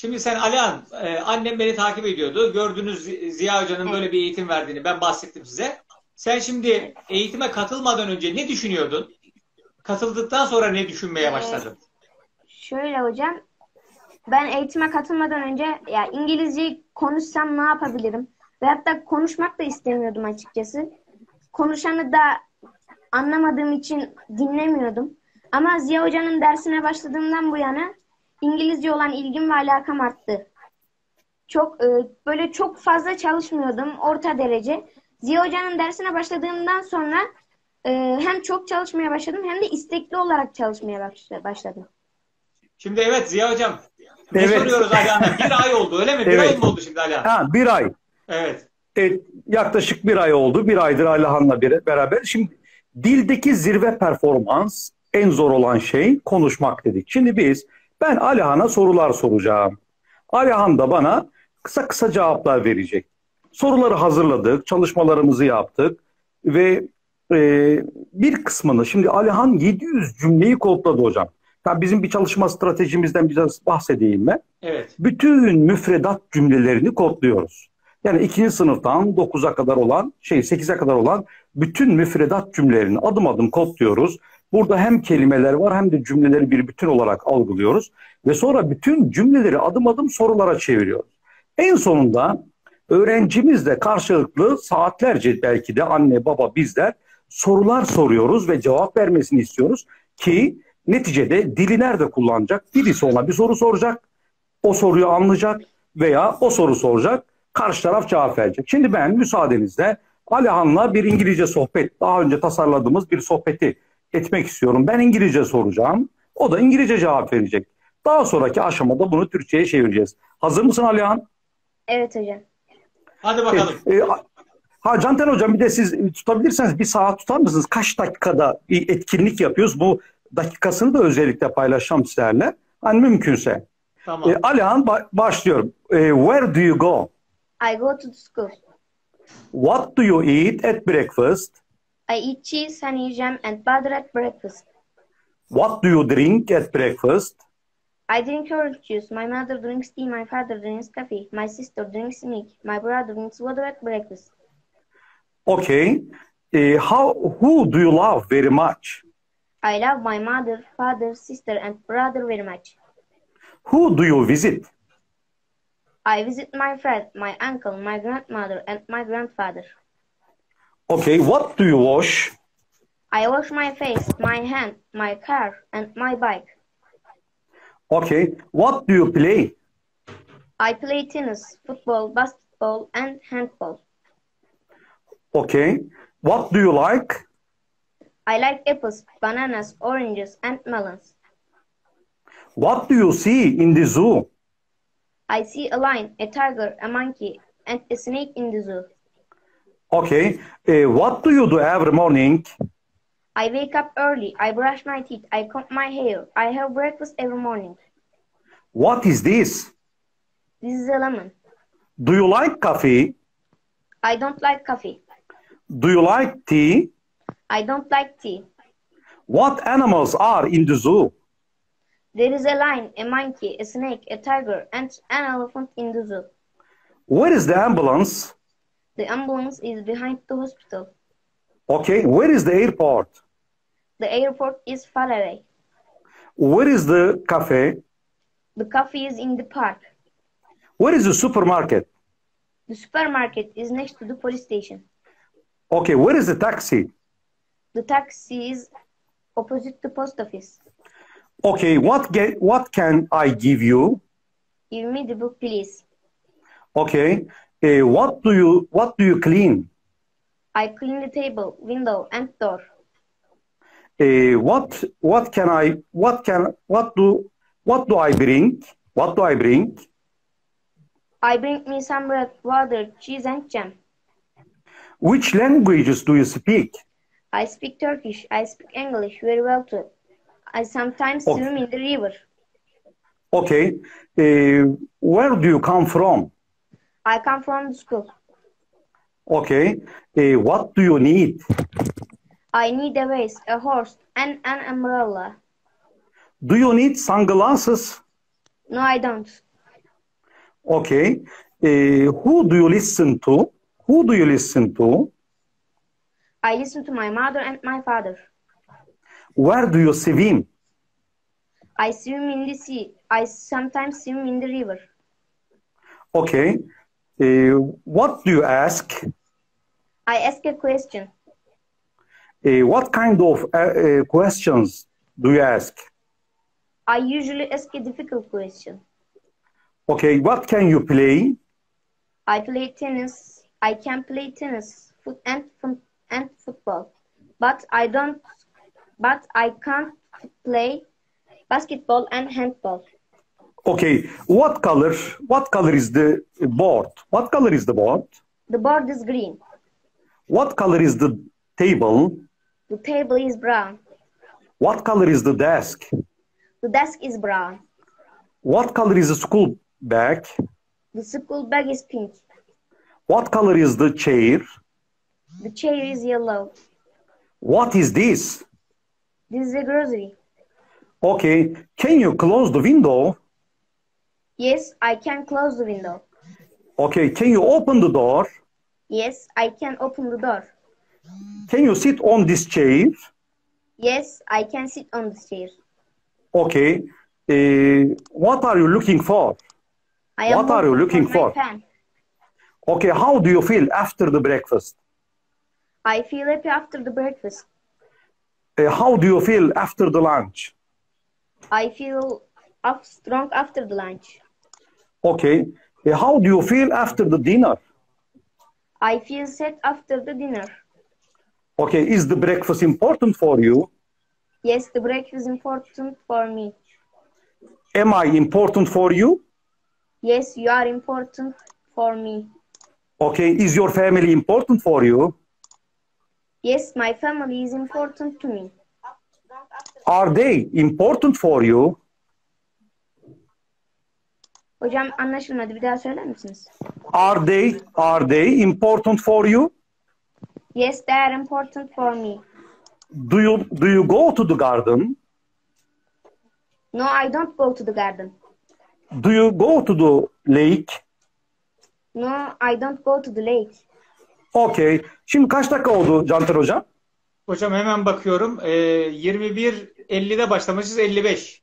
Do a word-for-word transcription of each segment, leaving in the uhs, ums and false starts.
Şimdi sen Alihan, annem beni takip ediyordu. Gördünüz Ziya Hoca'nın böyle bir eğitim verdiğini. Ben bahsettim size. Sen şimdi eğitime katılmadan önce ne düşünüyordun? Katıldıktan sonra ne düşünmeye başladın? Ee, şöyle hocam. Ben eğitime katılmadan önce ya İngilizce konuşsam ne yapabilirim? Ve hatta konuşmak da istemiyordum açıkçası. Konuşanı da anlamadığım için dinlemiyordum. Ama Ziya Hoca'nın dersine başladığımdan bu yana İngilizce olan ilgim ve alakam arttı. Çok böyle çok fazla çalışmıyordum, orta derece. Ziya Hoca'nın dersine başladığımdan sonra hem çok çalışmaya başladım hem de istekli olarak çalışmaya başladım. Şimdi evet Ziya Hocam, ne evet. soruyoruz Alihan'a? Bir ay oldu öyle mi? Bir evet. ay mı oldu şimdi Alihan? Ha, bir ay. Evet. Evet. Yaklaşık bir ay oldu. Bir aydır Alihan'la beraber. Şimdi dildeki zirve performans, en zor olan şey konuşmak dedik. Şimdi biz, ben Alihan'a sorular soracağım. Alihan da bana kısa kısa cevaplar verecek. Soruları hazırladık, çalışmalarımızı yaptık ve e, bir kısmını, şimdi Alihan yedi yüz cümleyi kodladı hocam. Yani bizim bir çalışma stratejimizden biraz bahsedeyim ben. Evet. Bütün müfredat cümlelerini kodluyoruz. Yani ikinci sınıftan dokuza kadar olan, şey sekize kadar olan bütün müfredat cümlelerini adım adım kodluyoruz. Burada hem kelimeler var hem de cümleleri bir bütün olarak algılıyoruz. Ve sonra bütün cümleleri adım adım sorulara çeviriyoruz. En sonunda öğrencimizle karşılıklı saatlerce belki de anne baba bizler sorular soruyoruz ve cevap vermesini istiyoruz. Ki neticede dili nerede kullanacak? Birisi ona bir soru soracak, o soruyu anlayacak veya o soru soracak, karşı taraf cevap verecek. Şimdi ben müsaadenizle Alihan'la bir İngilizce sohbet, daha önce tasarladığımız bir sohbeti etmek istiyorum. Ben İngilizce soracağım. O da İngilizce cevap verecek. Daha sonraki aşamada bunu Türkçe'ye çevireceğiz. Hazır mısın Alihan? Evet hocam. Hadi bakalım. E, e, ha Canten hocam, bir de siz tutabilirseniz bir saat tutar mısınız? Kaç dakikada bir etkinlik yapıyoruz? Bu dakikasını da özellikle paylaşacağım sizlerle. Hani mümkünse. Tamam. E, Alihan ba başlıyorum. E, where do you go? I go to school. What do you eat at breakfast? I eat cheese, honey jam and butter at breakfast. What do you drink at breakfast? I drink orange juice. My mother drinks tea. My father drinks coffee. My sister drinks milk. My brother drinks water at breakfast. Okay. Uh, how, who do you love very much? I love my mother, father, sister and brother very much. Who do you visit? I visit my friend, my uncle, my grandmother and my grandfather. Okay, what do you wash? I wash my face, my hand, my car, and my bike. Okay, what do you play? I play tennis, football, basketball, and handball. Okay, what do you like? I like apples, bananas, oranges, and melons. What do you see in the zoo? I see a lion, a tiger, a monkey, and a snake in the zoo. Okay. Uh, what do you do every morning? I wake up early. I brush my teeth. I comb my hair. I have breakfast every morning. What is this? This is a lemon. Do you like coffee? I don't like coffee. Do you like tea? I don't like tea. What animals are in the zoo? There is a lion, a monkey, a snake, a tiger, and an elephant in the zoo. Where is the ambulance? The ambulance is behind the hospital. Okay, where is the airport? The airport is far away. Where is the cafe? The cafe is in the park. Where is the supermarket? The supermarket is next to the police station. Okay, where is the taxi? The taxi is opposite the post office. Okay, what, get, what can I give you? Give me the book, please. Okay. Uh, what do you what do you clean? I clean the table, window, and door. Uh, what what can I what can what do what do I bring? What do I bring? I bring me some bread, water, cheese, and jam. Which languages do you speak? I speak Turkish. I speak English very well too. I sometimes okay. swim in the river. Okay. Uh, where do you come from? I come from school. Okay. Uh, what do you need? I need a vase, a horse, and an umbrella. Do you need sunglasses? No, I don't. Okay. E, who do you listen to? Who do you listen to? I listen to my mother and my father. Where do you swim? I swim in the sea. I sometimes swim in the river. Okay. Uh, what do you ask? I ask a question. Uh, what kind of uh, uh, questions do you ask? I usually ask a difficult question. Okay. What can you play? I play tennis. I can play tennis foot and, and football, but I don't. But I can't play basketball and handball. Okay. What color? What color is the board? What color is the board? The board is green. What color is the table? The table is brown. What color is the desk? The desk is brown. What color is the school bag? The school bag is pink. What color is the chair? The chair is yellow. What is this? This is a grocery. Okay. Can you close the window? Yes, I can close the window. Okay. Can you open the door? Yes, I can open the door. Can you sit on this chair? Yes, I can sit on this chair. Okay. Uh, what are you looking for? I am what are you looking for? Pen. Okay. How do you feel after the breakfast? I feel happy after the breakfast. Uh, how do you feel after the lunch? I feel up strong after the lunch. Okay. Uh, how do you feel after the dinner? I feel sad after the dinner. Okay. Is the breakfast important for you? Yes, the breakfast is important for me. Am I important for you? Yes, you are important for me. Okay. Is your family important for you? Yes, my family is important to me. Are they important for you? Hocam anlaşılmadı. Bir daha söyler misiniz? Are they are they important for you? Yes, they are important for me. Do you do you go to the garden? No, I don't go to the garden. Do you go to the lake? No, I don't go to the lake. Okay. Şimdi kaç dakika oldu Canten Hocam? Hocam hemen bakıyorum. E, yirmi bir elli'de başlamışız. elli beş.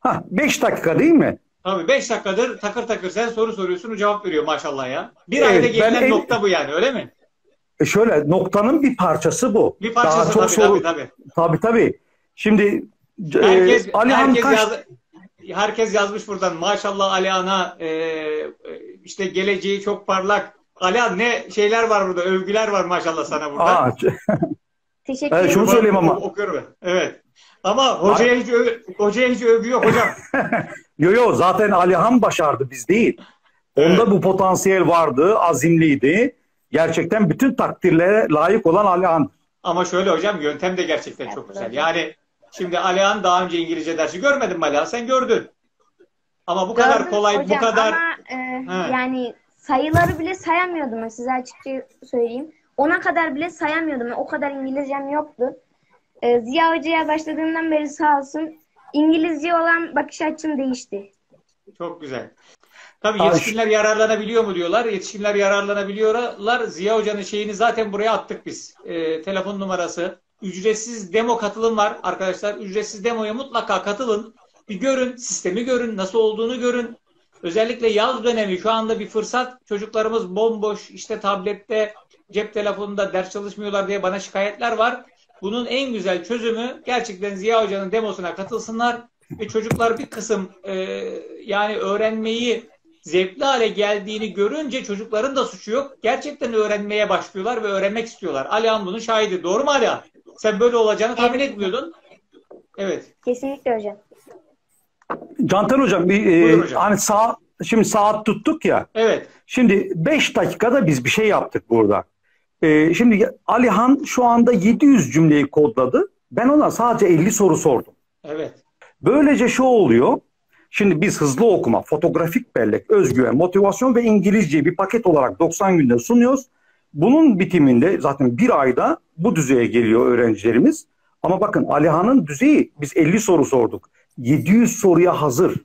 Ha, beş dakika değil mi? Tabii beş dakikadır takır takır sen soru soruyorsun, cevap veriyor maşallah ya. Bir evet, ayda gelinen el... nokta bu yani, öyle mi? E şöyle, noktanın bir parçası bu. Bir parçası daha çok tabii, soru... tabii tabii. Tabii tabii. Şimdi herkes, e, Alihan herkes, kaç... yaz... herkes yazmış buradan. Maşallah Alihan'a e, işte geleceği çok parlak. Alihan ne şeyler var burada, övgüler var maşallah sana burada. Aa, teşekkür ederim. Evet, şunu söyleyeyim ama. Okuyorum ben. Evet. Ama hocaya hiç, öv hocaya hiç övgü yok hocam. Yo yo, zaten Alihan başardı, biz değil. Onda evet. Bu potansiyel vardı, azimliydi. Gerçekten bütün takdirlere layık olan Alihan. Ama şöyle hocam, yöntem de gerçekten evet, çok güzel. Evet. Yani şimdi Alihan daha önce İngilizce dersi görmedin mi Alihan? Sen gördün. Ama bu gördüm kadar kolay, hocam, bu kadar... Ama, e, yani sayıları bile sayamıyordum ben, size açıkça söyleyeyim. Ona kadar bile sayamıyordum. O kadar İngilizcem yoktu. Ziya Hoca'ya başladığımdan beri sağ olsun İngilizce olan bakış açım değişti. Çok güzel. Tabii yetişkinler yararlanabiliyor mu diyorlar. Yetişkinler yararlanabiliyorlar. Ziya Hoca'nın şeyini zaten buraya attık biz. E, telefon numarası. Ücretsiz demo katılım var arkadaşlar. Ücretsiz demoya mutlaka katılın. Bir görün, sistemi görün, nasıl olduğunu görün. Özellikle yaz dönemi şu anda bir fırsat. Çocuklarımız bomboş, işte tablette, cep telefonunda ders çalışmıyorlar diye bana şikayetler var. Bunun en güzel çözümü gerçekten Ziya Hoca'nın demosuna katılsınlar ve çocuklar bir kısım e, yani öğrenmeyi zevkli hale geldiğini görünce çocukların da suçu yok. Gerçekten öğrenmeye başlıyorlar ve öğrenmek istiyorlar. Alihan bunun şahidi. Doğru mu Alihan? Sen böyle olacağını tahmin evet. etmiyordun. Evet. Kesinlikle hocam. Canten Hocam, e, hocam. Hani saat, şimdi saat tuttuk ya. Evet. Şimdi beş dakikada biz bir şey yaptık burada. Ee, şimdi Alihan şu anda yedi yüz cümleyi kodladı. Ben ona sadece elli soru sordum. Evet. Böylece şu oluyor. Şimdi biz hızlı okuma, fotoğrafik bellek, özgüven, motivasyon ve İngilizceyi bir paket olarak doksan günde sunuyoruz. Bunun bitiminde zaten bir ayda bu düzeye geliyor öğrencilerimiz. Ama bakın Alihan'ın düzeyi, biz elli soru sorduk. yedi yüz soruya hazır.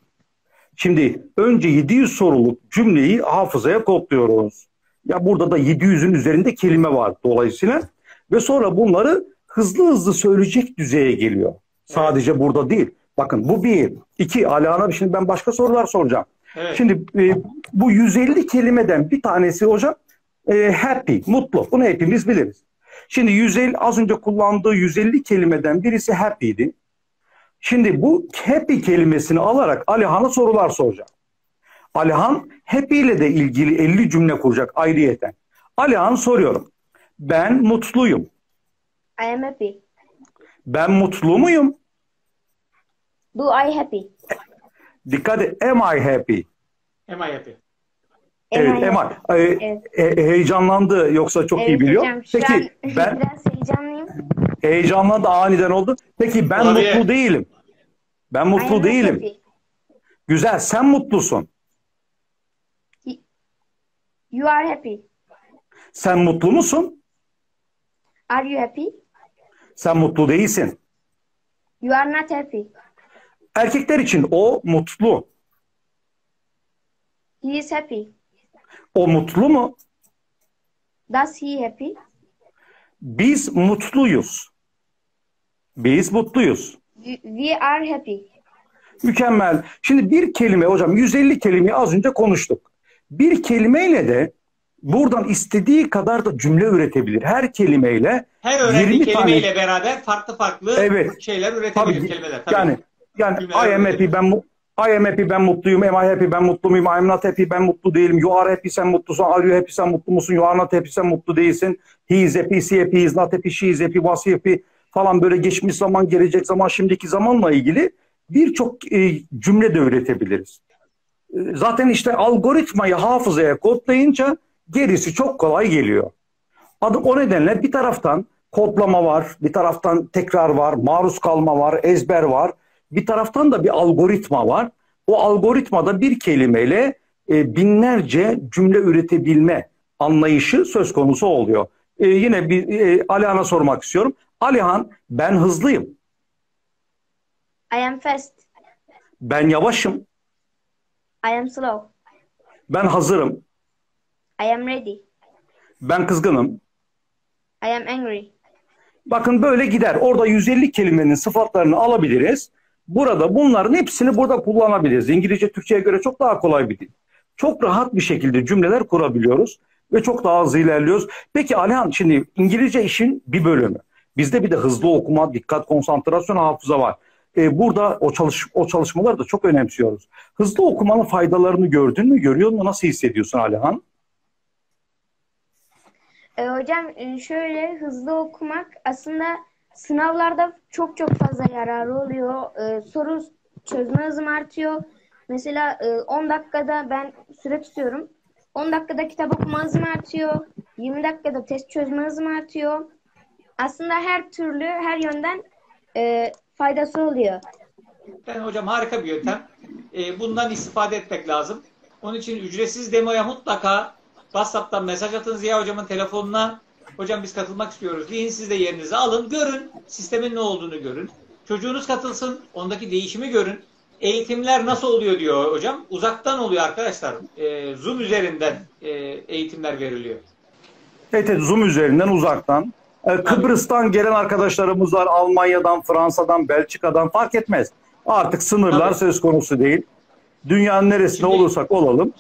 Şimdi önce yedi yüz soruluk cümleyi hafızaya kodluyoruz. Ya burada da yedi yüzün üzerinde kelime var dolayısıyla. Ve sonra bunları hızlı hızlı söyleyecek düzeye geliyor. Sadece evet. burada değil. Bakın bu bir. İki, Alihan'a şimdi ben başka sorular soracağım. Evet. Şimdi e, bu yüz elli kelimeden bir tanesi hocam e, happy, mutlu. Bunu hepimiz biliriz. Şimdi yüz elli, az önce kullandığı yüz elli kelimeden birisi happy'di. Şimdi bu happy kelimesini alarak Alihan'a sorular soracak. Alihan happy ile de ilgili elli cümle kuracak ayrıyeten. Alihan soruyorum. Ben mutluyum. I am happy. Ben mutlu muyum? Do I happy? Dikkat et. Am I happy? Am I happy? Evet, am I. Happy? Evet. Evet. Heyecanlandı yoksa çok evet, iyi biliyor. Hocam, Peki an, ben biraz heyecanlıyım. Heyecanlandı, aniden oldu. Peki ben Olabilir. mutlu değilim. Ben mutlu değilim. Happy. Güzel, sen mutlusun. You are happy. Sen mutlu musun? Are you happy? Sen mutlu değilsin. You are not happy. Erkekler için o mutlu. He is happy. O mutlu mu? Does he happy? Biz mutluyuz. Biz mutluyuz. We are happy. Mükemmel. Şimdi bir kelime hocam, yüz elli kelimeyi az önce konuştuk. Bir kelimeyle de buradan istediği kadar da cümle üretebilir. Her kelimeyle her öğrendiği kelimeyle tane... beraber farklı farklı evet. şeyler üretebilir tabii, kelimeler. Tabii. Yani yani I am happy, ben I am happy, ben mutluyum. Am I happy, ben mutlu muyum? I am not happy, ben mutlu değilim. You are happy, sen mutlusun. Are you happy, sen mutlu musun? You are not happy, sen mutlu değilsin. He is happy, she happy, he is not happy, she is happy, was happy falan böyle geçmiş zaman, gelecek zaman, şimdiki zamanla ilgili birçok e, cümle de üretebiliriz. Zaten işte algoritmayı hafızaya kodlayınca gerisi çok kolay geliyor. Adı o nedenle bir taraftan kodlama var, bir taraftan tekrar var, maruz kalma var, ezber var. Bir taraftan da bir algoritma var. O algoritmada bir kelimeyle e, binlerce cümle üretebilme anlayışı söz konusu oluyor. E, yine bir e, Alihan'a sormak istiyorum. Alihan, ben hızlıyım. I am fast. Ben yavaşım. I am slow. Ben hazırım. I am ready. Ben kızgınım. I am angry. Bakın böyle gider. Orada yüz elli kelimenin sıfatlarını alabiliriz. Burada bunların hepsini burada kullanabiliriz. İngilizce Türkçe'ye göre çok daha kolay bir dil. Çok rahat bir şekilde cümleler kurabiliyoruz ve çok daha hızlı ilerliyoruz. Peki Alihan, şimdi İngilizce işin bir bölümü. Bizde bir de hızlı okuma, dikkat, konsantrasyon, hafıza var. Ee, burada o, çalış, o çalışmaları da çok önemsiyoruz. Hızlı okumanın faydalarını gördün mü, görüyor musun? Nasıl hissediyorsun Alihan? E, hocam şöyle, hızlı okumak aslında sınavlarda çok çok fazla yararı oluyor. E, soru çözme hızım artıyor. Mesela e, on dakikada ben süre tutuyorum. on dakikada kitap okuma hızım artıyor. yirmi dakikada test çözme hızım artıyor. Aslında her türlü, her yönden e, faydası oluyor. Yani hocam harika bir yöntem. E, bundan istifade etmek lazım. Onun için ücretsiz demoya mutlaka WhatsApp'tan mesaj atın Ziya Hocam'ın telefonuna. Hocam biz katılmak istiyoruz deyin. Siz de yerinizi alın. Görün. Sistemin ne olduğunu görün. Çocuğunuz katılsın. Ondaki değişimi görün. Eğitimler nasıl oluyor diyor hocam. Uzaktan oluyor arkadaşlar. Ee, Zoom üzerinden e, eğitimler veriliyor. Evet, evet, Zoom üzerinden uzaktan. Ee, Kıbrıs'tan gelen arkadaşlarımız var. Almanya'dan, Fransa'dan, Belçika'dan fark etmez. Artık sınırlar Tabii. söz konusu değil. Dünyanın neresinde Şimdi... olursak olalım.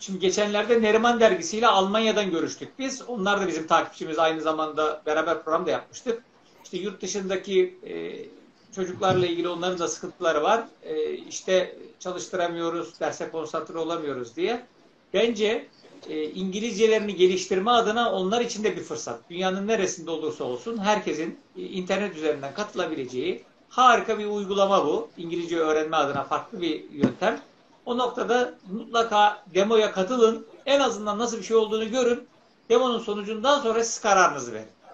Şimdi geçenlerde Neriman dergisiyle Almanya'dan görüştük biz. Onlar da bizim takipçimiz. Aynı zamanda beraber program da yapmıştık. İşte yurt dışındaki e, çocuklarla ilgili onların da sıkıntıları var. E, işte çalıştıramıyoruz, derse konsantre olamıyoruz diye. Bence e, İngilizcelerini geliştirme adına onlar için de bir fırsat. Dünyanın neresinde olursa olsun herkesin e, internet üzerinden katılabileceği harika bir uygulama bu. İngilizce öğrenme adına farklı bir yöntem. O noktada mutlaka demoya katılın. En azından nasıl bir şey olduğunu görün. Demonun sonucundan sonra siz kararınızı verin.